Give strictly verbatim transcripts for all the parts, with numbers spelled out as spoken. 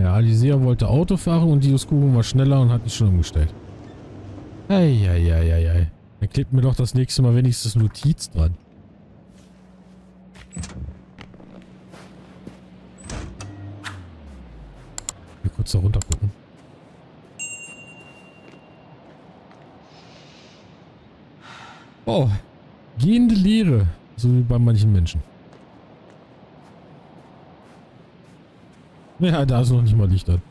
Naja, Alizea wollte Auto fahren und die Oskubung war schneller und hat mich schon umgestellt. Eieieiei. Dann klebt mir doch das nächste Mal wenigstens Notiz dran. Hier kurz da runter gucken. Oh, gehende Leere. So wie bei manchen Menschen. Ja, da ist noch nicht mal Licht an.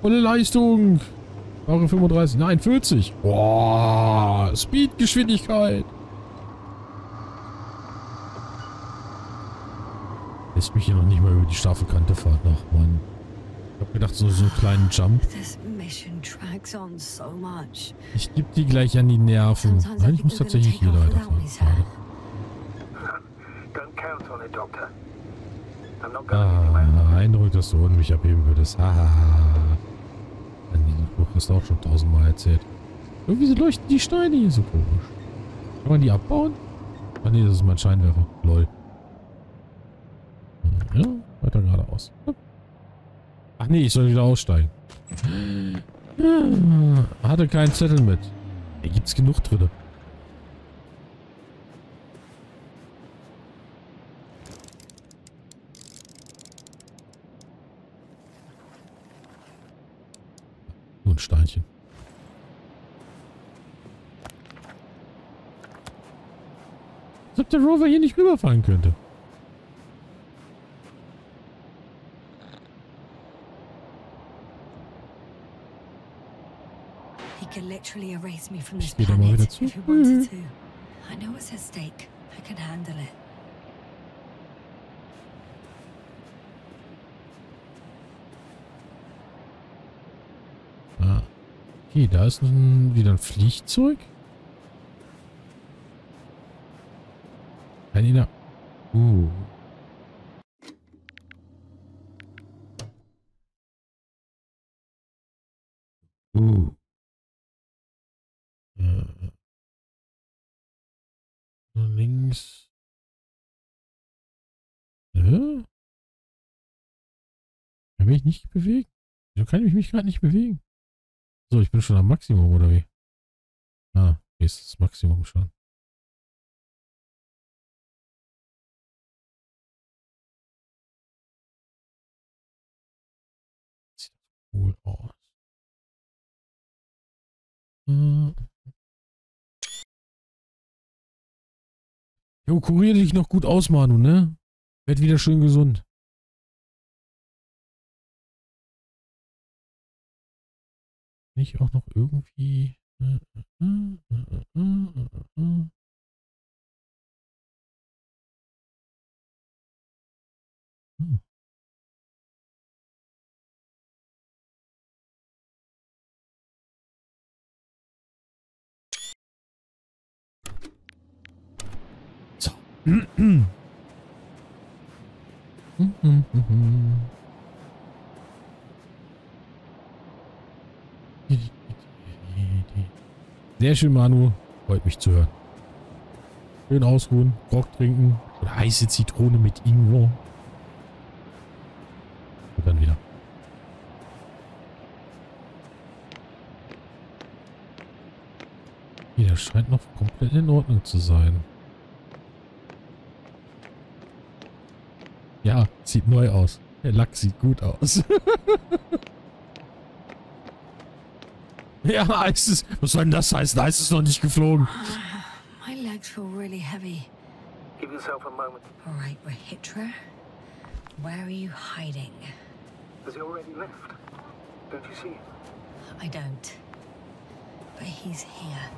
Volle Leistung. Euro fünfunddreißig. Nein, vierzig. Boah, Speedgeschwindigkeit. Lässt mich hier noch nicht mal über die scharfe Kante fahren. Ach, Mann. Ich hab gedacht, so, so einen kleinen Jump. Ich geb die gleich an die Nerven. Nein, ich muss tatsächlich hier leider fahren. Ah, Eindruck, dass du ohne mich abheben würdest. Hahaha. Ah. Diesen Spruch hast du auch schon tausendmal erzählt. Irgendwie leuchten die Steine hier so komisch. Kann man die abbauen? Ah ne, das ist mein Scheinwerfer. Lol. Ja, weiter geradeaus. Ach nee, ich soll wieder aussteigen. Ja, hatte keinen Zettel mit. Hier gibt's genug drin. Nur ein Steinchen. Als ob der Rover hier nicht rüberfahren könnte. Ich gehe da mal wieder zu. Mhm. Ah. Okay, da ist ein, wieder ein Flugzeug. Ein Ina. Uh. Uh. Links. Ne? Kann mich nicht bewegen? Wieso kann ich mich gerade nicht bewegen? So, ich bin schon am Maximum, oder wie? Ah, hier ist das Maximum schon. Sieht cool aus. Hm. Jo, kurier dich noch gut aus, Manu, ne? Werd wieder schön gesund. Bin ich auch noch irgendwie... Hm. Mhm. Mhm, mhm. Sehr schön, Manu. Freut mich zu hören. Schön ausruhen, Grog trinken. Oder heiße Zitrone mit Ingwer. Und dann wieder. Okay, das scheint noch komplett in Ordnung zu sein. Ja, sieht neu aus. Der Lack sieht gut aus. Ja, heißt es. Was soll denn das heißen? Heißt es noch nicht geflogen? My legs feel really heavy. Give yourself a moment. All right, Rahitra. Where are you hiding? Has he already left? Don't you see him? I don't. But he's here.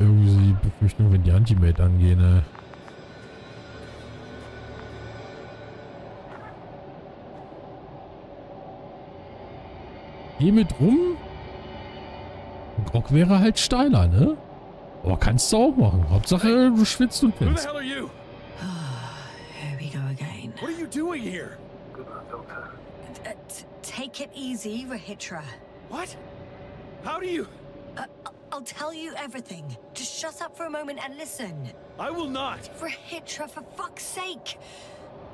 Irgendwie so die Befürchtung, wenn die Antimate angehen, ne? Geh mit rum? Grog wäre halt steiler, ne? Aber kannst du auch machen. Hauptsache, du schwitzt und willst. Who the hell are you? Oh, here we go again. What are you doing here? Good luck, Doctor. Uh, take it easy, Rahitra. What? How do you... Uh, I'll tell you everything. Just shut up for a moment and listen. I will not! Rahitra, for fuck's sake!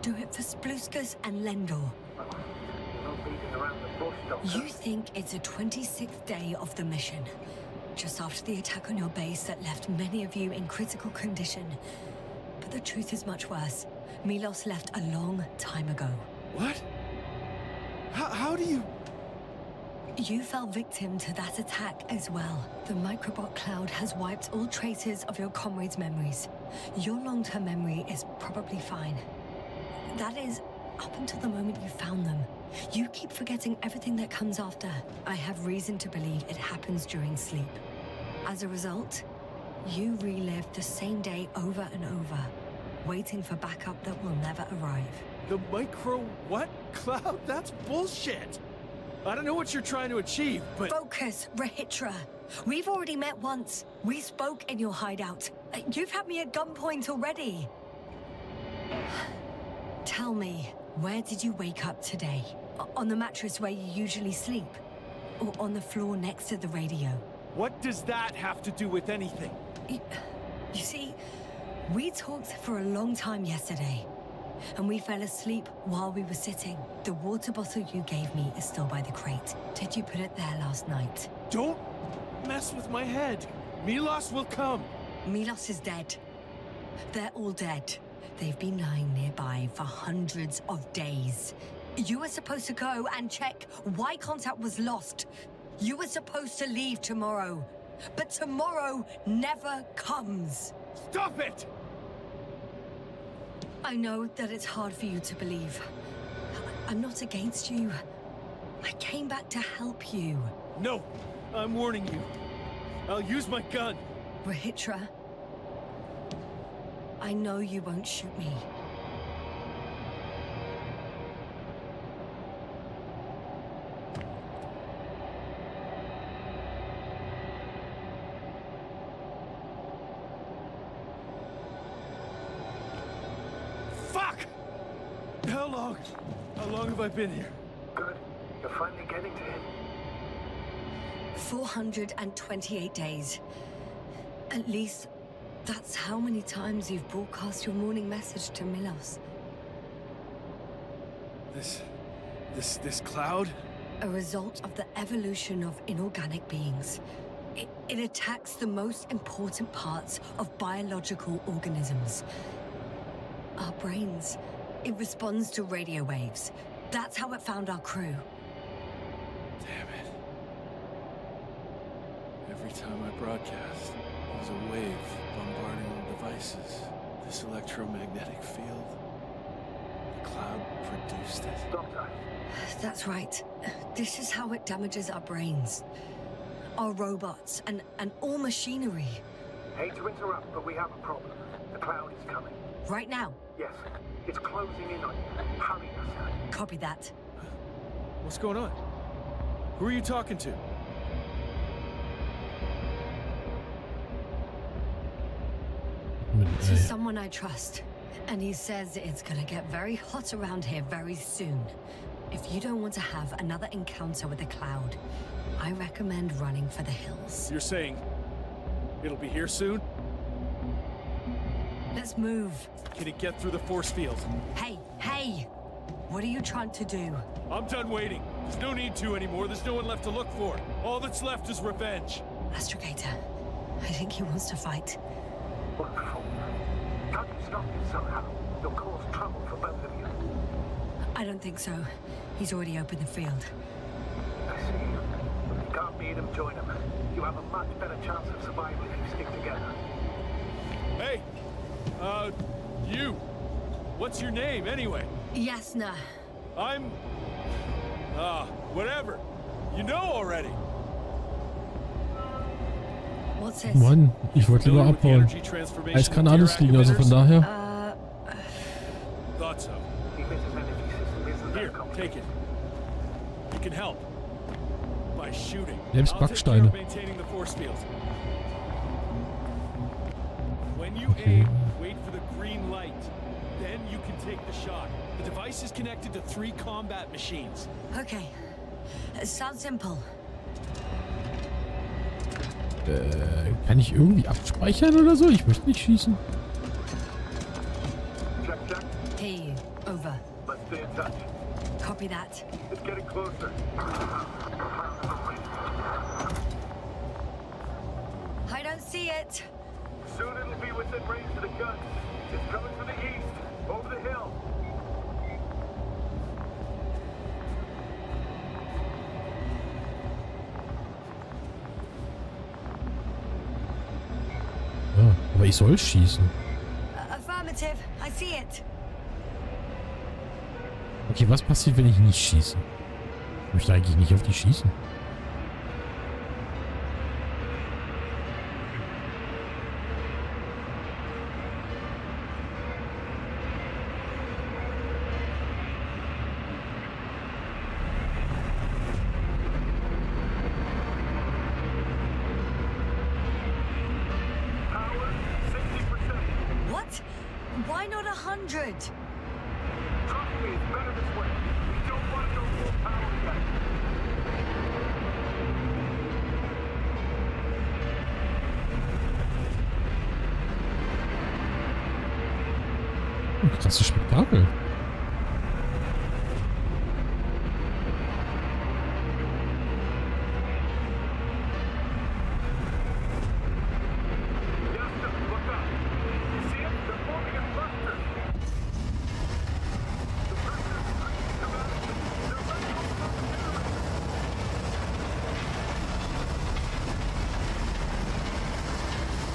Do it for Spluskus and Lendl. You think it's the twenty-sixth day of the mission. Just after the attack on your base that left many of you in critical condition. But the truth is much worse. Milos left a long time ago. What? How, how do you... You fell victim to that attack as well. The Microbot Cloud has wiped all traces of your comrades' memories. Your long-term memory is probably fine. That is, up until the moment you found them. You keep forgetting everything that comes after. I have reason to believe it happens during sleep. As a result, you relive the same day over and over, waiting for backup that will never arrive. The micro what cloud? That's bullshit! I don't know what you're trying to achieve, but... Focus, Rahitra. We've already met once. We spoke in your hideout. You've had me at gunpoint already. Tell me, where did you wake up today? On the mattress where you usually sleep? Or on the floor next to the radio? What does that have to do with anything? You, you see, we talked for a long time yesterday. And we fell asleep while we were sitting. The water bottle you gave me is still by the crate. Did you put it there last night? Don't mess with my head. Milos will come. Milos is dead. They're all dead. They've been lying nearby for hundreds of days. You were supposed to go and check why contact was lost. You were supposed to leave tomorrow. But tomorrow never comes. Stop it! I know that it's hard for you to believe. I'm not against you. I came back to help you. No, I'm warning you. I'll use my gun. Rahitra, I know you won't shoot me. How long have I been here? Good. You're finally getting to him. four hundred twenty-eight days. At least, that's how many times you've broadcast your morning message to Milos. This... this... this cloud? A result of the evolution of inorganic beings. It, it attacks the most important parts of biological organisms. Our brains. It responds to radio waves. That's how it found our crew. Damn it. Every time I broadcast, there was a wave bombarding all devices. This electromagnetic field. The cloud produced it. Doctor. That's right. This is how it damages our brains. Our robots and, and all machinery. Hate to interrupt, but we have a problem. The cloud is coming. Right now? Yes. It's closing in on you. Hurry, Yasna. Copy that. What's going on? Who are you talking to? To someone I trust. And he says it's gonna get very hot around here very soon. If you don't want to have another encounter with the cloud, I recommend running for the hills. You're saying it'll be here soon? Let's move. Can it get through the force field? Hey, hey! What are you trying to do? I'm done waiting. There's no need to anymore. There's no one left to look for. All that's left is revenge. Astrogator, I think he wants to fight. What the hell? How do you stop him somehow? You'll cause trouble for both of you. I don't think so. He's already opened the field. I see. If you can't beat him, join him. You have a much better chance of survival if you stick together. Hey! Uh, you. What's your name, anyway? Yasna. I'm... Uh, whatever. You know already. Mann, ich wollte nur abholen. Es kann alles liegen, also von daher... Thought so. Here, take it. You can help. By shooting. Selbst Backsteine. When you aim, wait for the green light. Then you can take the shot. The device is connected to three combat machines. Okay. It sounds simple. Äh, kann ich irgendwie abspeichern oder so? Ich möchte nicht schießen. Check, check. Hey, over. Let's stay in touch. Copy that. It's getting closer. I don't see it. Soon it'll be within range of the gun. It's coming from the east, over the hill. Ja, aber ich soll schießen. Affirmative, I see it. Okay, was passiert, wenn ich nicht schieße? Ich möchte eigentlich nicht auf die schießen. Krasses Spektakel.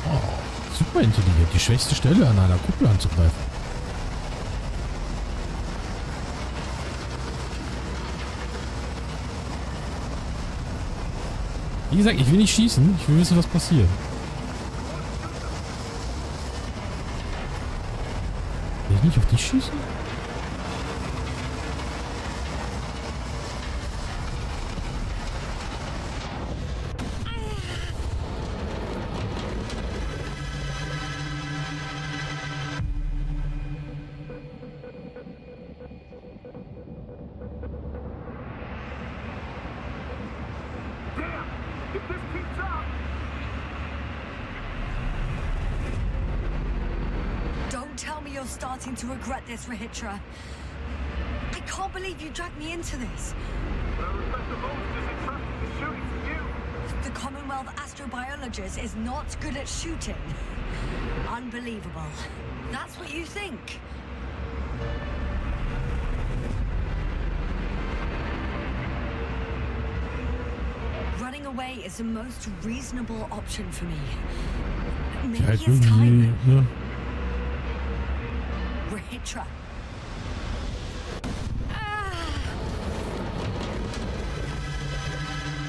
Oh, super intelligent, die schwächste Stelle an einer Kuppel anzugreifen. Wie gesagt, ich will nicht schießen. Ich will wissen, was passiert. Will ich nicht auf dich schießen? Starting to regret this, Rahitra. I can't believe you dragged me into this. What I regret the most is entrusting the shooting to you. The Commonwealth Astrobiologist is not good at shooting. Unbelievable. That's what you think. Running away is the most reasonable option for me. Maybe it's time. Yeah. Rahitra.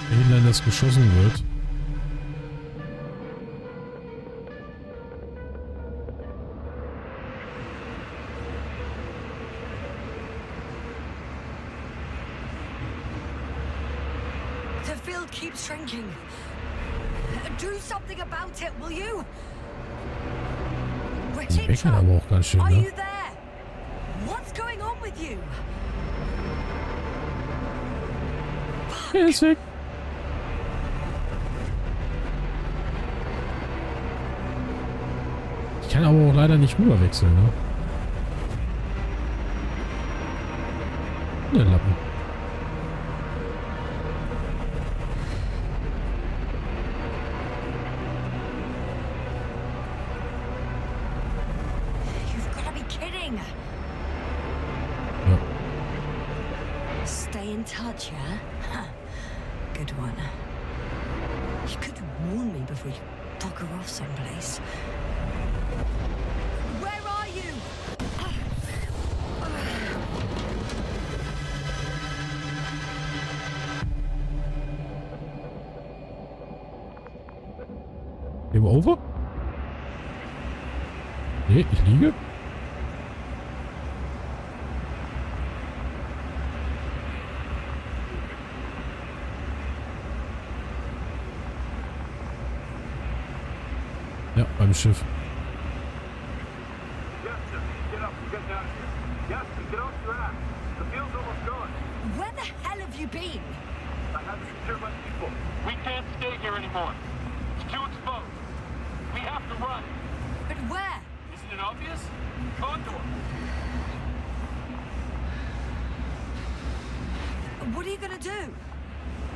Verhindern, dass geschossen wird. The field keeps shrinking. Do something about it, will you? Rahitra, aber auch ganz schön, ne? Er ist weg. Ich kann aber auch leider nicht rüber wechseln, ne? Der Lappen. Game over? Nee, ich liege. Ja, beim Schiff. Jasper, get up and get down here. Jasper, get off the you been? I haven't been too much before. We can't stay here anymore. It's too exposed. We have to run. But where? Isn't it obvious? Condor. What are you gonna do?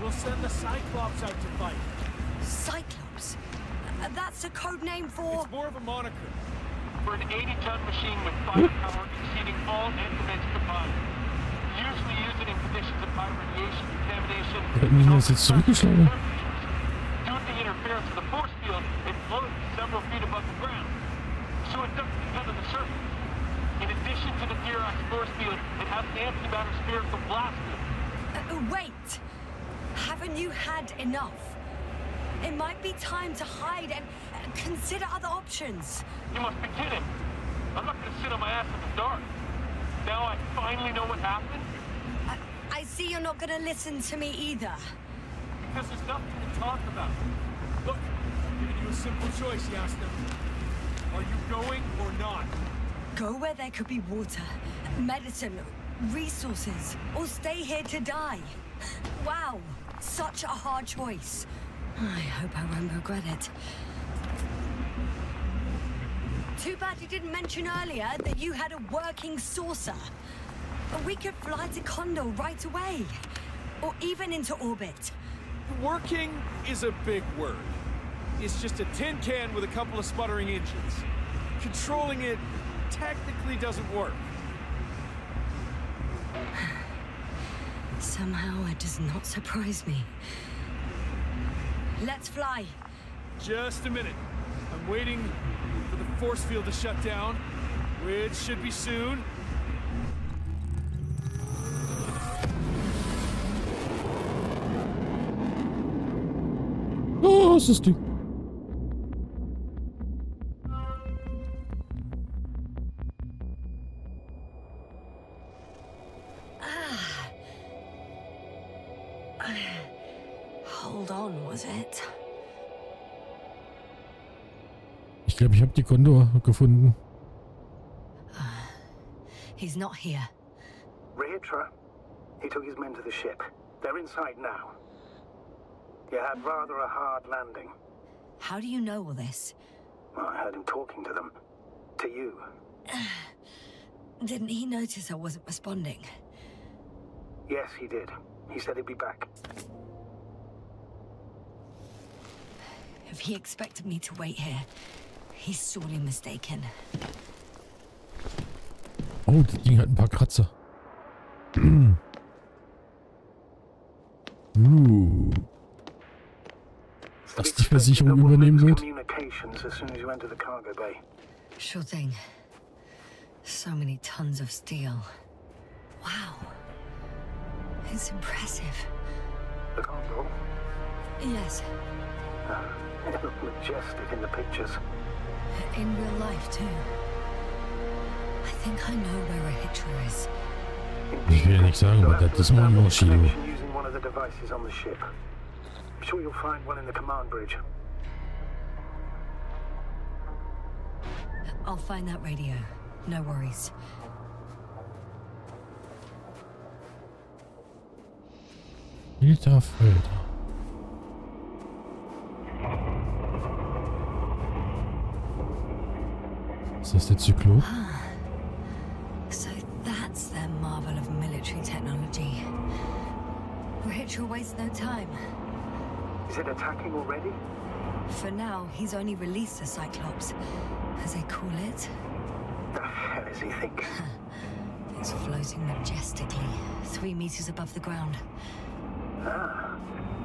We'll send the Cyclops out to fight. Cyclops? Uh, that's a code name for... It's more of a moniker. For an eighty ton machine with firepower exceeding all instruments combined. Usually use it in conditions of high radiation contamination... Milos ist zurückgeschlagen. Due to the interference of the force field, it floats several feet above the ground. So it doesn't get under the surface. In addition to the Therox force field, it has an antimatter spherical blast field. Uh, wait! Haven't you had enough? It might be time to hide and uh, consider other options. You must be kidding. I'm not gonna sit on my ass in the dark. Now I finally know what happened? I, I see you're not gonna listen to me either. Because there's nothing to talk about. Look, I'm giving you a simple choice, Yasna. Are you going or not? Go where there could be water, medicine, resources, or stay here to die. Wow, such a hard choice. I hope I won't regret it. Too bad you didn't mention earlier that you had a working saucer. We could fly to Condor right away, or even into orbit. Working is a big word. It's just a tin can with a couple of sputtering engines. Controlling it technically doesn't work. Somehow it does not surprise me. Let's fly. Just a minute. I'm waiting for the force field to shut down, which should be soon. Oh, was ist die? Ich glaube, ich habe die Condor gefunden. He's not here. Rahitra, he took his men to the ship. They're inside now. You had rather a hard landing. How do you know all this? Well, I heard him talking to them. To you. Didn't he notice I wasn't responding? Yes, he did. He said he'd be back. If he expected me to wait here, he's sorely mistaken. Oh, das Ding hat ein paar Kratzer. uh. Dass die Versicherung übernehmen wird. Sure thing. So many tons of steel. Wow. It's impressive. The Condor? Yes. Uh, it looked majestic in the pictures. In real life, too. I think I know where Rahitra is. Ich will ja nichts sagen, aber das ist mal ein Maschine. Using one of the devices on the ship. I'm sure you'll find one in the command bridge. I'll find that radio. No worries. Alter Vater. Ist das der Zyklop? So that's their marvel of military technology. Rachel wastes no time. Is it attacking already? For now, he's only released the Cyclops, as they call it. The hell is he thinking? It's floating majestically, three meters above the ground. Ah,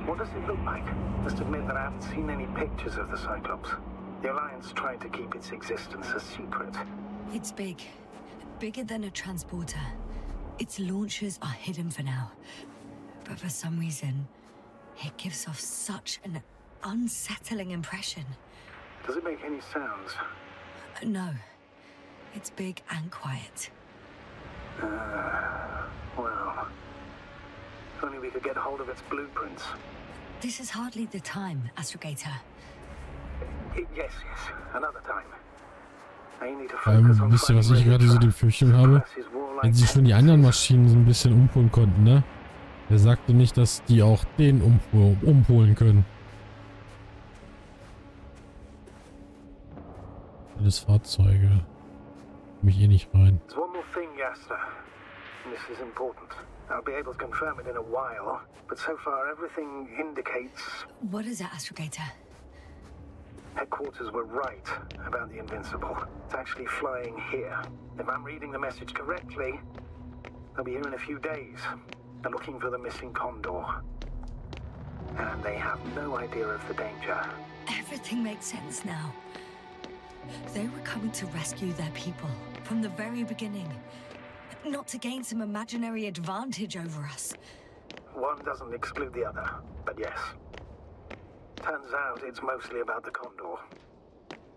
what does it look like? Must admit that I haven't seen any pictures of the Cyclops. The Alliance tried to keep its existence a secret. It's big. Bigger than a transporter. Its launchers are hidden for now. But for some reason, it gives off such an unsettling impression. Does it make any sounds? No. It's big and quiet. Uh, well... If only we could get hold of its blueprints. This is hardly the time, Astrogator. Yes, yes, another time. Ähm, wisst ihr, was ich gerade so die Befürchtung habe? Wenn sie schon die anderen Maschinen so ein bisschen umbauen konnten, ne? Er sagte nicht, dass die auch den um, umholen können. Alles Fahrzeuge. Mich eh nicht rein. There's one more thing, Yasna. This is important. I'll be able to confirm it in a while, but so far everything indicates. What is that, Astrogator? Headquarters were right about the Invincible. It's actually flying here. If I'm reading the message correctly, they'll be here in a few days. They're looking for the missing Condor. And they have no idea of the danger. Everything makes sense now. They were coming to rescue their people from the very beginning. Not to gain some imaginary advantage over us. One doesn't exclude the other, but yes. Turns out it's mostly about the Condor.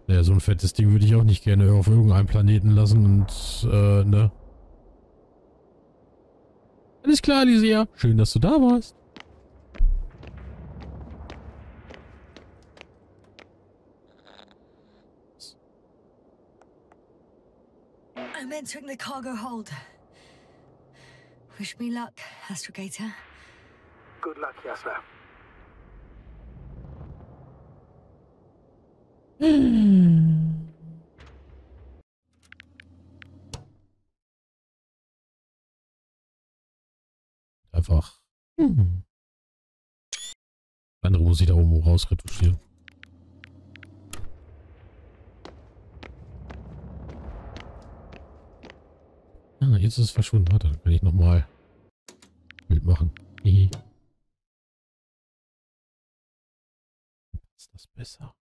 Ja, so ein fettes Ding würde ich auch nicht gerne auf irgendeinem Planeten lassen und, äh, ne? Alles klar, Lisea. Schön, dass du da warst. I'm entering the cargo hold. Wish me luck, Astrogator. Good luck, Jasper. Einfach. Hm. Andere muss ich da oben raus retuschieren. Ah, jetzt ist es verschwunden. Warte, dann kann ich nochmal Bild machen. Hihi. Passt das besser?